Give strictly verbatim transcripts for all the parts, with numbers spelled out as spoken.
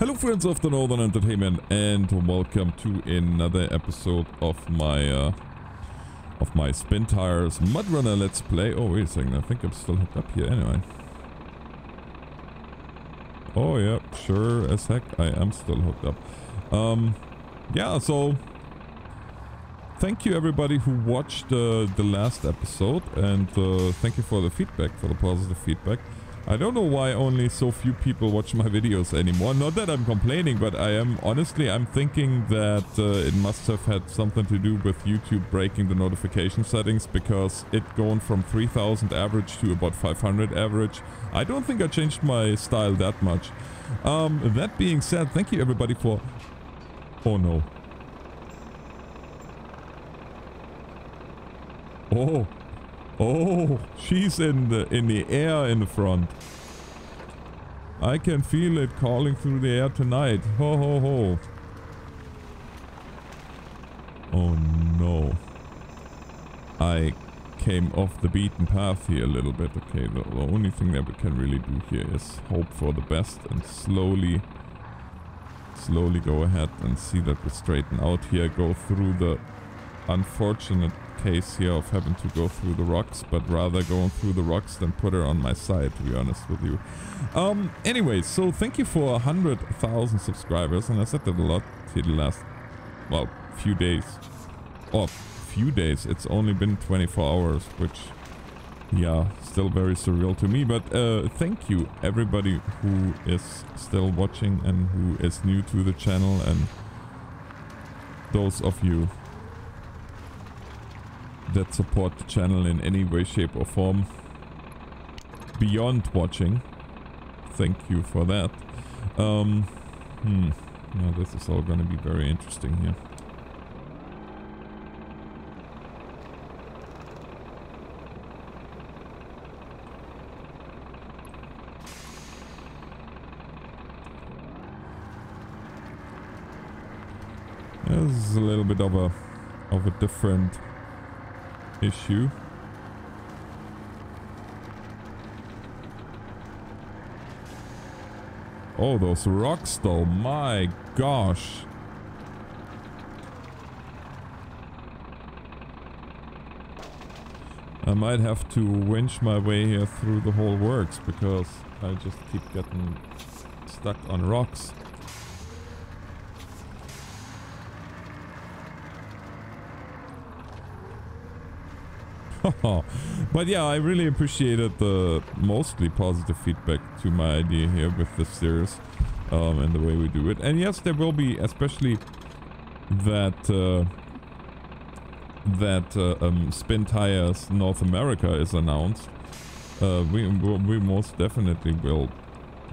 Hello friends of the Northern Entertainment and welcome to another episode of my uh, of my Spintires MudRunner Let's Play. Oh wait a second, I think I'm still hooked up here anyway. Oh yeah, sure as heck I am still hooked up. Um, yeah, so thank you everybody who watched uh, the last episode and uh, thank you for the feedback, for the positive feedback. I don't know why only so few people watch my videos anymore. Not that I'm complaining, but I am honestly, I'm thinking that uh, it must have had something to do with YouTube breaking the notification settings, because it gone from three thousand average to about five hundred average. I don't think I changed my style that much. Um, that being said, thank you everybody for... Oh no. Oh. Oh, she's in the in the air in the front. I can feel it calling through the air tonight. Ho ho ho. Oh no. I came off the beaten path here a little bit. Okay, the, the only thing that we can really do here is hope for the best and slowly, slowly go ahead and see that we straighten out here. Go through the unfortunate case here of having to go through the rocks, but rather going through the rocks than put her on my side, to be honest with you. Um, anyway, so thank you for one hundred thousand subscribers, and I said that a lot here the last, well, few days. Oh, few days. It's only been twenty-four hours, which, yeah, still very surreal to me, but uh, thank you everybody who is still watching and who is new to the channel, and those of you that support the channel in any way, shape or form beyond watching. Thank you for that. Um, hmm. Now this is all gonna be very interesting here. This is a little bit of a of a different issue. Oh, those rocks though, my gosh. I might have to winch my way here through the whole works because I just keep getting stuck on rocks. But yeah, I really appreciated the mostly positive feedback to my idea here with the series um, and the way we do it. And yes, there will be, especially that uh, that uh, um, Spintires North America is announced. Uh, we, we most definitely will...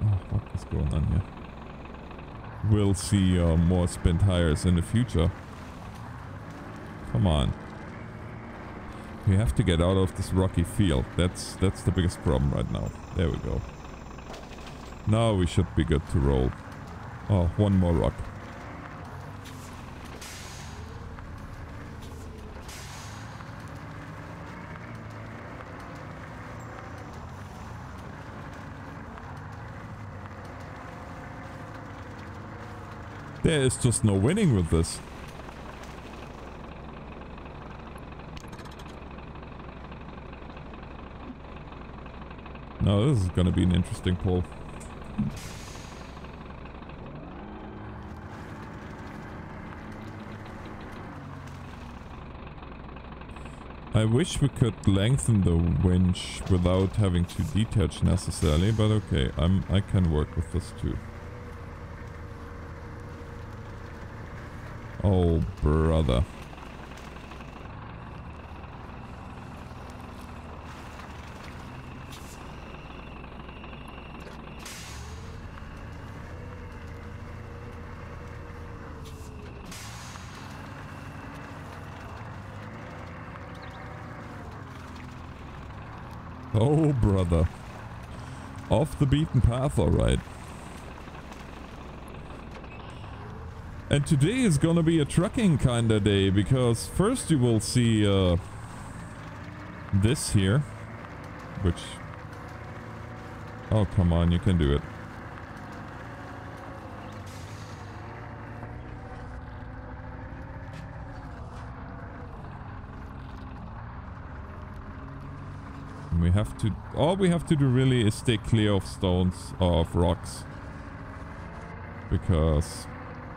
Oh, what is going on here? We'll see uh, more Spintires in the future. Come on. We have to get out of this rocky field. That's that's the biggest problem right now. There we go. Now we should be good to roll. Oh, one more rock. There is just no winning with this. Oh, this is gonna be an interesting pull. I wish we could lengthen the winch without having to detach necessarily, but okay, I'm I can work with this too. Oh brother. Oh, brother. Off the beaten path, alright. And today is gonna be a trucking kinda day, because first you will see uh, this here, which... Oh, come on, you can do it. And we have to... all we have to do really is stay clear of stones, or of rocks. Because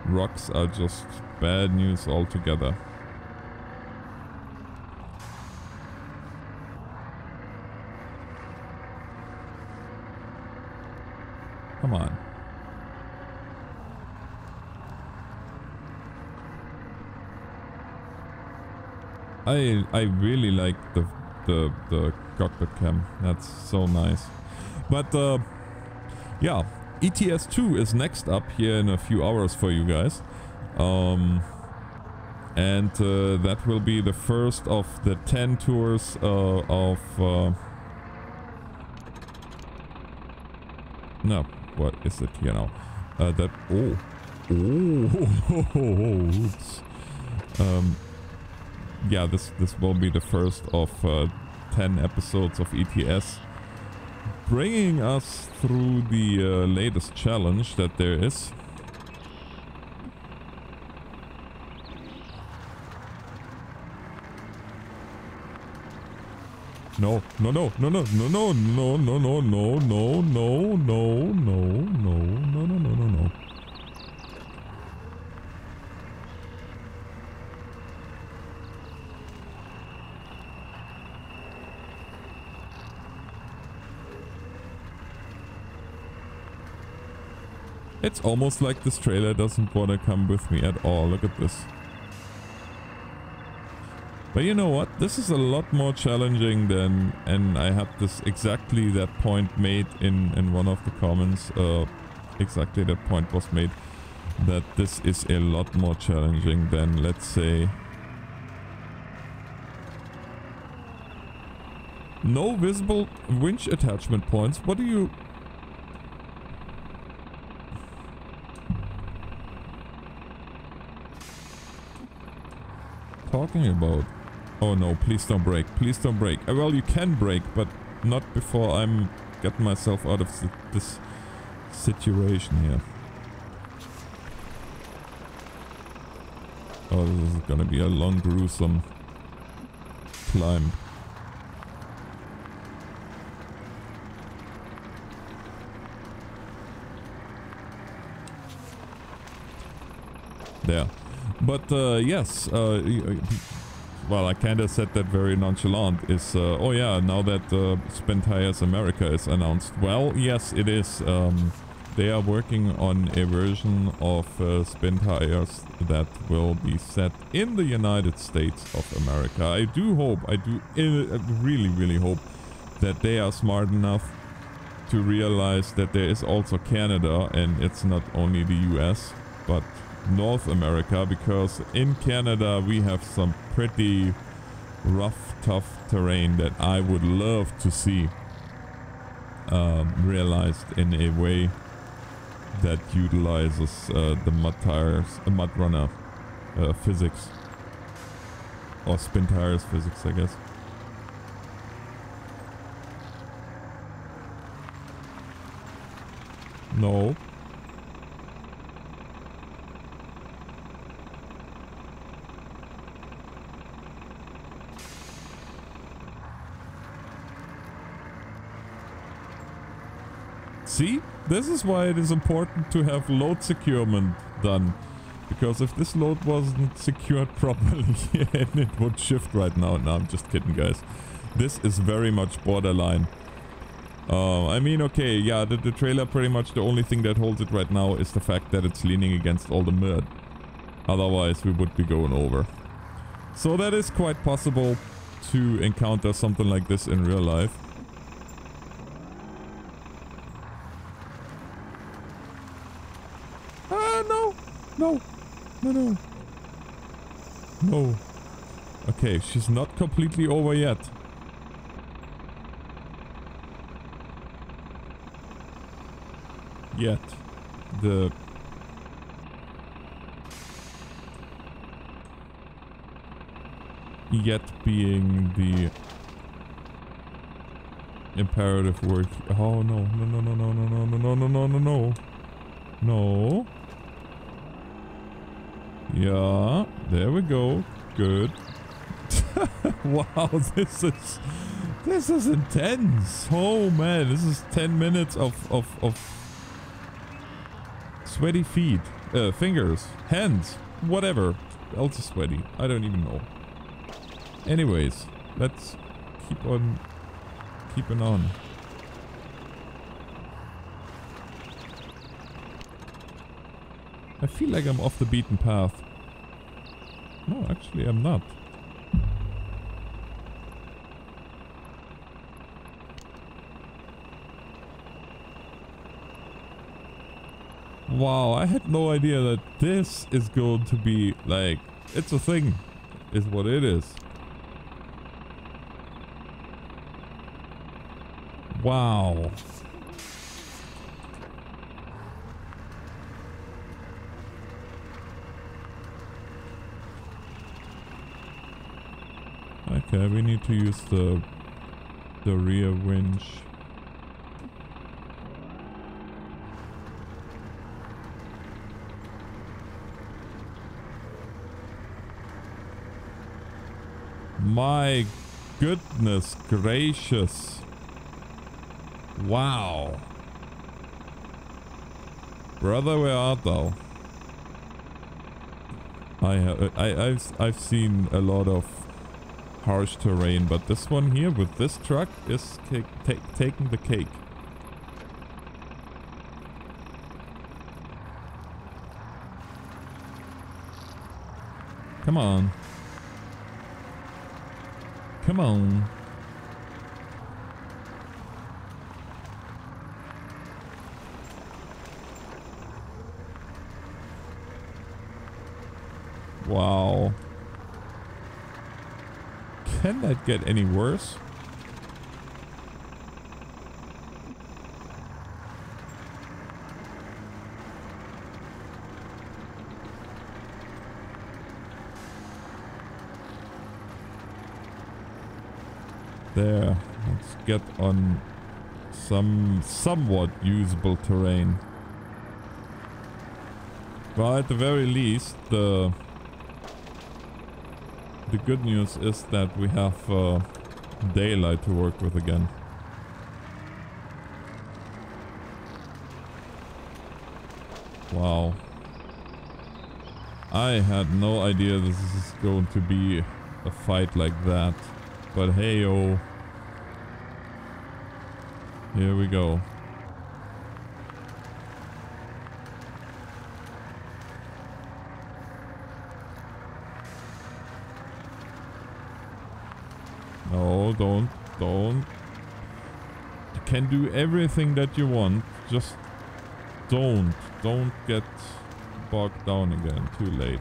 rocks are just bad news altogether. Come on. I I really like the the the cockpit cam. That's so nice. But uh, yeah, E T S two is next up here in a few hours for you guys, um, and uh, that will be the first of the ten tours uh, of. Uh, no, what is it here now? Uh, that oh oh oh oops. Um, yeah, this this will be the first of uh, ten episodes of E T S, bringing us through the uh, latest challenge that there is. No, no, no, no, no, no, no, no, no, no, no, no, no, no, no, no, no, no, no, no. It's almost like this trailer doesn't want to come with me at all. Look at this. But you know what? This is a lot more challenging than... and I had this exactly that point made in, in one of the comments. Uh, exactly that point was made. That this is a lot more challenging than, let's say... no visible winch attachment points. What do you... talking about? Oh no, please don't break, please don't break. Uh, well, you can break, but not before I'm getting myself out of this situation here. Oh, this is gonna be a long, gruesome climb. There. But uh, yes, uh, well, I kind of said that very nonchalant. Is uh, oh yeah, now that uh, Spintires America is announced. Well, yes, it is. Um, they are working on a version of uh, Spintires that will be set in the United States of America. I do hope, I do I really, really hope that they are smart enough to realize that there is also Canada and it's not only the U S, but North America, because in Canada we have some pretty rough, tough terrain that I would love to see um, realized in a way that utilizes uh, the mud tires, uh, mud runner uh, physics, or spin tires physics, I guess. No. See, this is why it is important to have load securement done, because if this load wasn't secured properly, it would shift right now. No, I'm just kidding, guys. This is very much borderline. Uh, I mean, okay, yeah, the, the trailer, pretty much the only thing that holds it right now is the fact that it's leaning against all the mud. Otherwise, we would be going over. So that is quite possible to encounter something like this in real life. No, no, no, no. Okay, she's not completely over yet. Yet. The... yet being the imperative word. Oh no, no, no, no, no, no, no, no, no, no, no, no. No. Yeah, there we go. Good. Wow, this is This is intense. Oh man, this is ten minutes of of of sweaty feet, uh, fingers, hands, whatever. Also sweaty. I don't even know. Anyways, let's keep on keeping on. I feel like I'm off the beaten path. No, actually I'm not. Wow, I had no idea that this is going to be like, it's a thing, is what it is. Wow. Okay, we need to use the the rear winch. My goodness gracious. Wow. Brother, where art thou? I have I, I've I've seen a lot of harsh terrain, but this one here with this truck is cake, take, taking the cake. Come on. Come on. Wow. Can that get any worse? There, let's get on some somewhat usable terrain. Well, at the very least, the the good news is that we have uh, daylight to work with again. Wow. I had no idea this is going to be a fight like that. But hey, oh. Here we go. No, don't, don't. You can do everything that you want. Just don't, don't get bogged down again. Too late.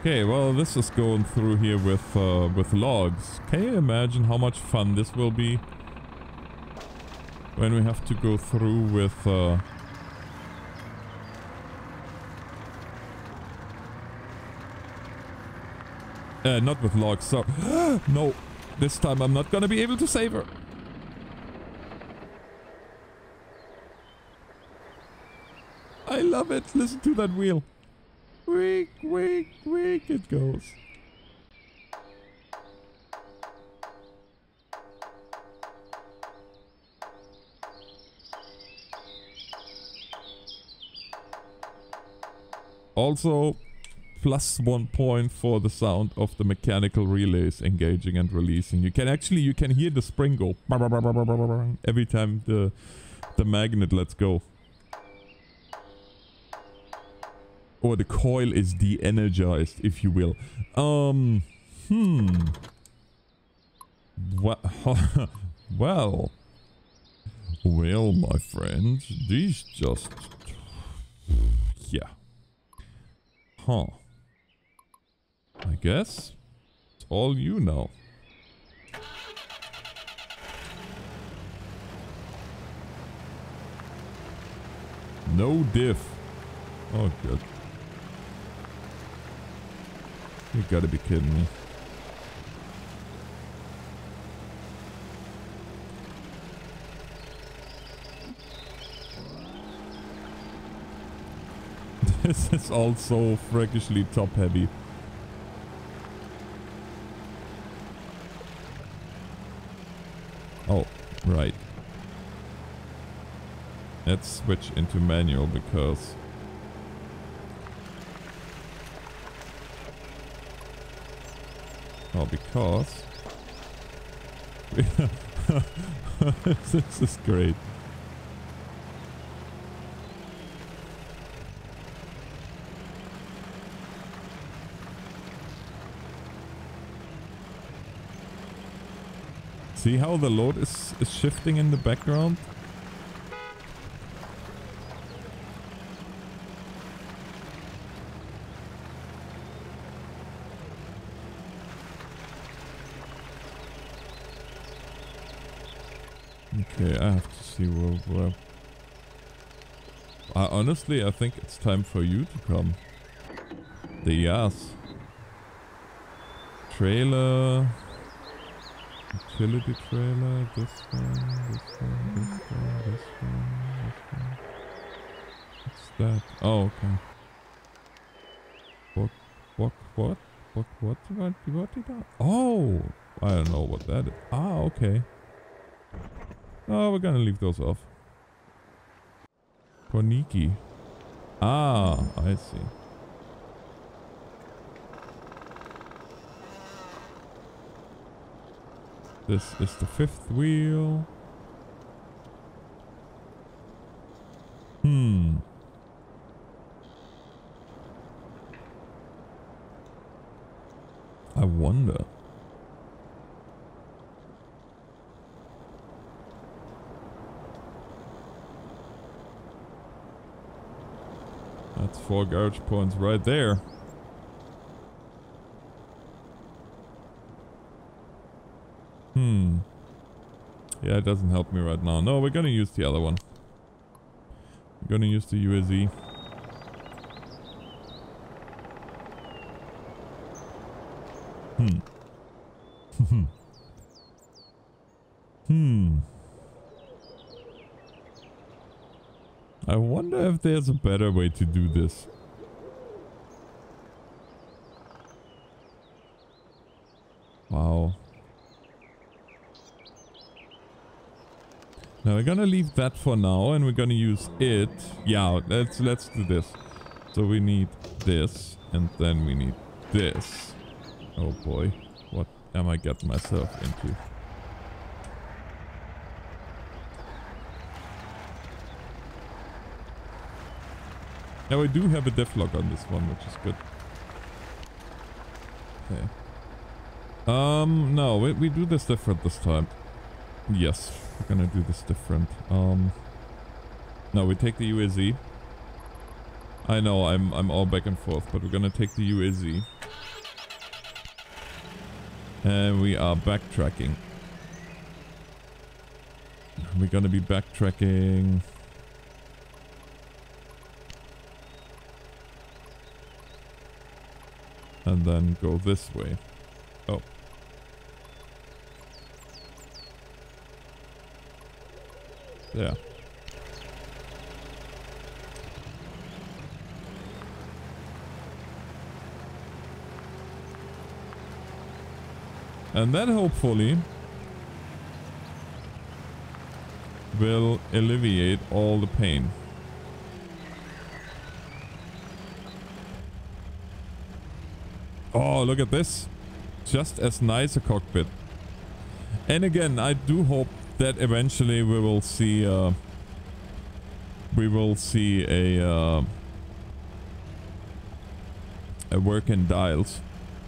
Okay, well, this is going through here with uh, with logs. Can you imagine how much fun this will be when we have to go through with uh, uh not with logs. So no, this time I'm not gonna be able to save her. I love it. Listen to that wheel. Weak, weak, weak, it goes. Also, plus one point for the sound of the mechanical relays engaging and releasing. You can actually, you can hear the spring go every time the, the magnet lets go. Or the coil is de-energized, if you will. Um, hmm. Well, well, well, my friend, these just, yeah, huh? I guess it's all you know. No diff. Oh, good. You gotta be kidding me. This is also freakishly top heavy. Oh, right. Let's switch into manual because... Oh, because... This is great. See how the load is, is shifting in the background? Okay, I have to see where, where... I honestly, I think it's time for you to come. The Yas. Trailer... Utility trailer, this one, this one, this one, this one, this one. What's that? Oh, okay. What, what, what, what, what, what, what did I? Oh, I don't know what that is. Ah, okay. Oh, we're gonna leave those off. Koniki. Ah, I see. This is the fifth wheel. Hmm. I wonder. That's four garage points right there. Hmm. Yeah, it doesn't help me right now. No, we're gonna use the other one. We're gonna use the U A Z. Hmm. hmm. I wonder if there's a better way to do this. Wow. Now we're gonna leave that for now and we're gonna use it. Yeah, let's let's do this. So we need this and then we need this. Oh boy, what am I getting myself into? Now we do have a devlog on this one, which is good. Okay. Um no, we we do this different this time. Yes, we're gonna do this different. Um, no, we take the U A Z. I know, I'm I'm all back and forth, but we're gonna take the U A Z. And we are backtracking. We're gonna be backtracking. And then go this way. Oh. Yeah. And that hopefully will alleviate all the pain. Oh, look at this. Just as nice a cockpit. And again, I do hope that eventually we will see uh, we will see a uh, a work in dials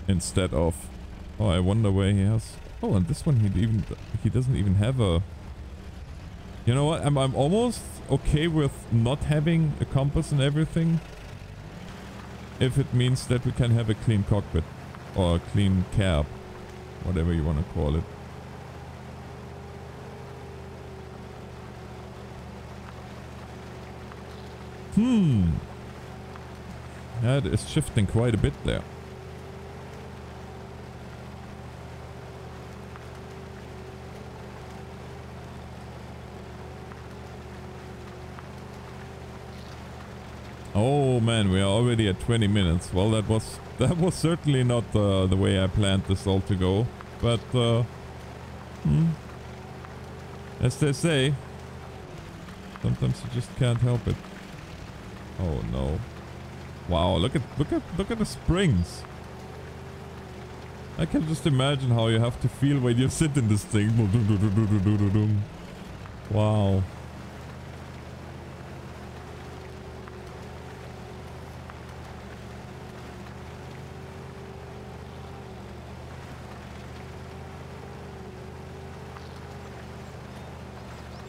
instead of... Oh, I wonder where he has... Oh, and this one he even he doesn't even have a... You know what? I'm I'm almost okay with not having a compass and everything if it means that we can have a clean cockpit or a clean cab, whatever you want to call it. Hmm. That is shifting quite a bit there. Oh, Oh man, we are already at twenty minutes. Well, that was that was certainly not uh, the way I planned this all to go. But uh, hmm, as they say, sometimes you just can't help it. Oh no! Wow, look at look at look at the springs. I can just imagine how you have to feel when you sit in this thing. Wow.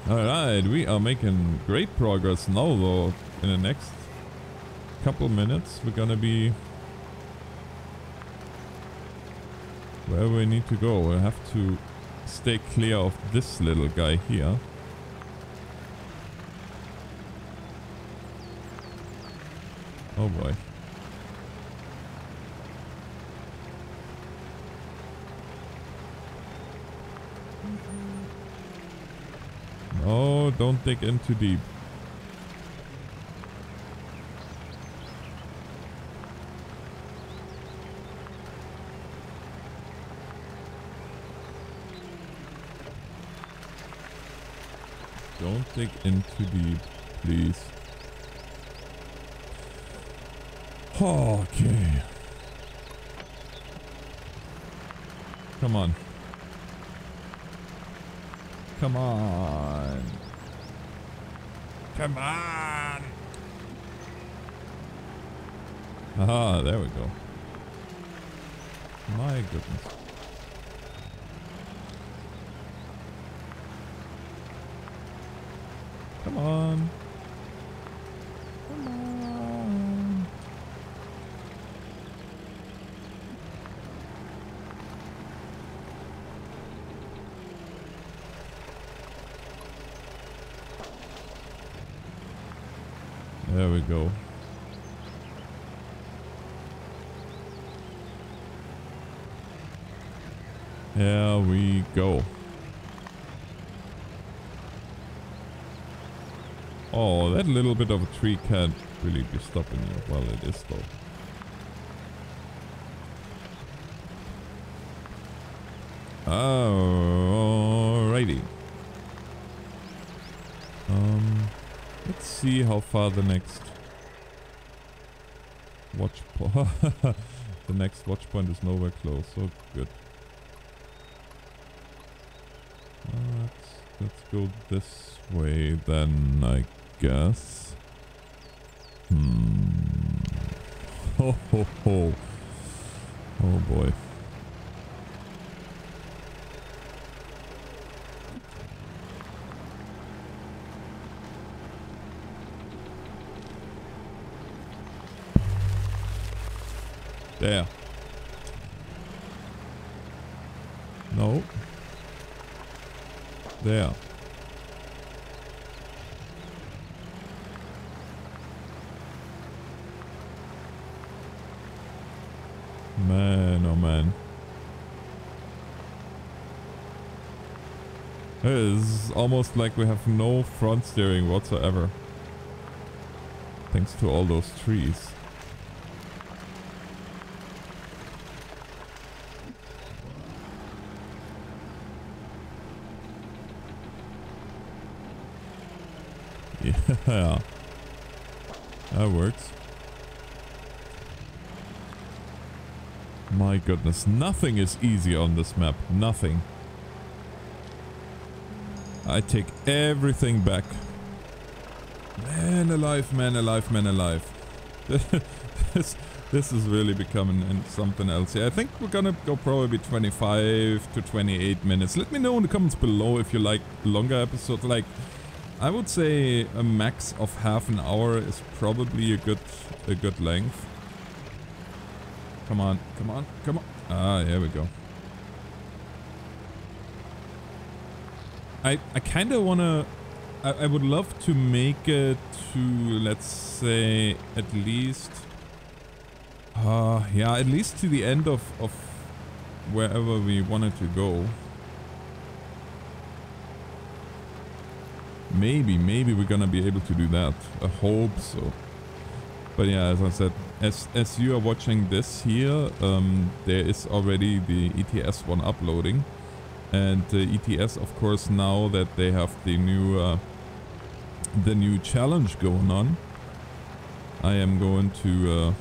Alright, we are making great progress now though. In the next couple minutes we're gonna be where we need to go. We'll have to stay clear of this little guy here. Oh boy. No, don't dig in too deep. Don't dig in too deep, please. Okay. Come on. Come on. Come on. Aha, there we go. My goodness. Come on. Come on. There we go. There we go. Oh, that little bit of a tree can't really be stopping you. Well, it is though. Alrighty. Um, let's see how far the next watch point. The next watch point is nowhere close. So good. Let's let's go this way then, I guess. Guess. Hmm. Ho ho ho. Oh boy. There. No. There. Man, oh man. It is almost like we have no front steering whatsoever. Thanks to all those trees. Yeah. That works. My goodness, nothing is easy on this map. Nothing. I take everything back. Man alive, man alive, man alive. This, this is really becoming something else here. I think we're gonna go probably twenty-five to twenty-eight minutes. Let me know in the comments below if you like longer episodes. Like, I would say a max of half an hour is probably a good, a good length. Come on, come on, come on. Ah, here we go. I I kind of want to... I, I would love to make it to, let's say, at least... Uh, yeah, at least to the end of, of wherever we wanted to go. Maybe, maybe we're gonna be able to do that. I hope so. But yeah, as I said, as, as you are watching this here, um, there is already the E T S one uploading. And the E T S, of course, now that they have the new uh, the new challenge going on, I am going to uh,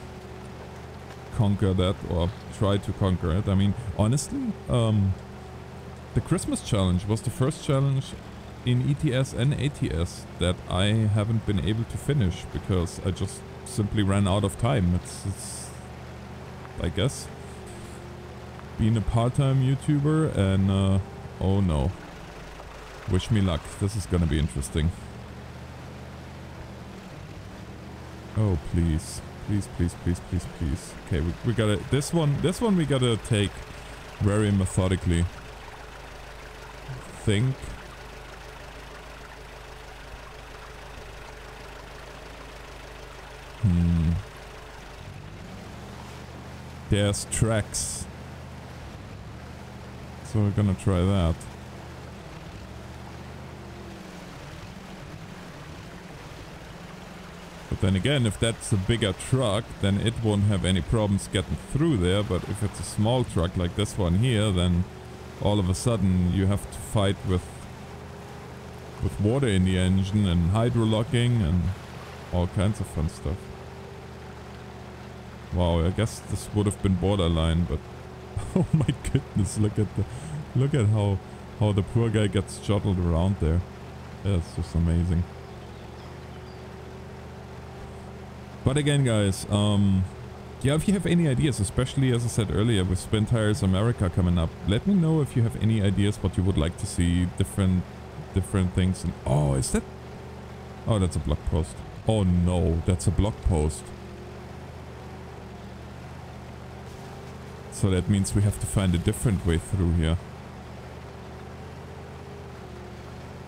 conquer that, or try to conquer it. I mean, honestly, um, the Christmas challenge was the first challenge in E T S and A T S that I haven't been able to finish because I just simply ran out of time. It's, it's I guess, being a part-time YouTuber and uh, oh no, wish me luck. This is gonna be interesting. Oh please, please, please, please, please, please. Okay, we, we gotta this one. This one we gotta take very methodically. Think. Hmm. There's tracks. So we're gonna try that. But then again, if that's a bigger truck, then it won't have any problems getting through there. But if it's a small truck like this one here, then all of a sudden you have to fight with with water in the engine and hydrolocking and all kinds of fun stuff. Wow, I guess this would have been borderline, but oh my goodness, look at the, look at how, how the poor guy gets shuttled around there. That's just amazing. But again, guys, um, yeah, if you have any ideas, especially as I said earlier with Spintires America coming up, let me know if you have any ideas what you would like to see, different, different things. And oh, is that? Oh, that's a blog post. Oh no, that's a blog post. So that means we have to find a different way through here.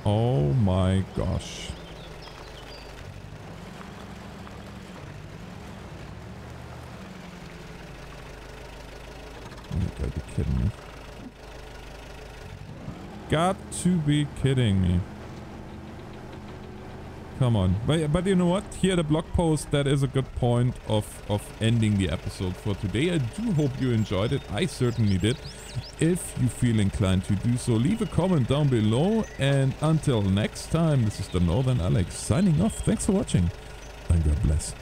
Oh my gosh. You gotta be kidding me. Got to be kidding me. Come on. But, but you know what? Here the blog post, that is a good point of, of ending the episode for today. I do hope you enjoyed it. I certainly did. If you feel inclined to do so, leave a comment down below. And until next time, this is the Northern Alex signing off. Thanks for watching and God bless.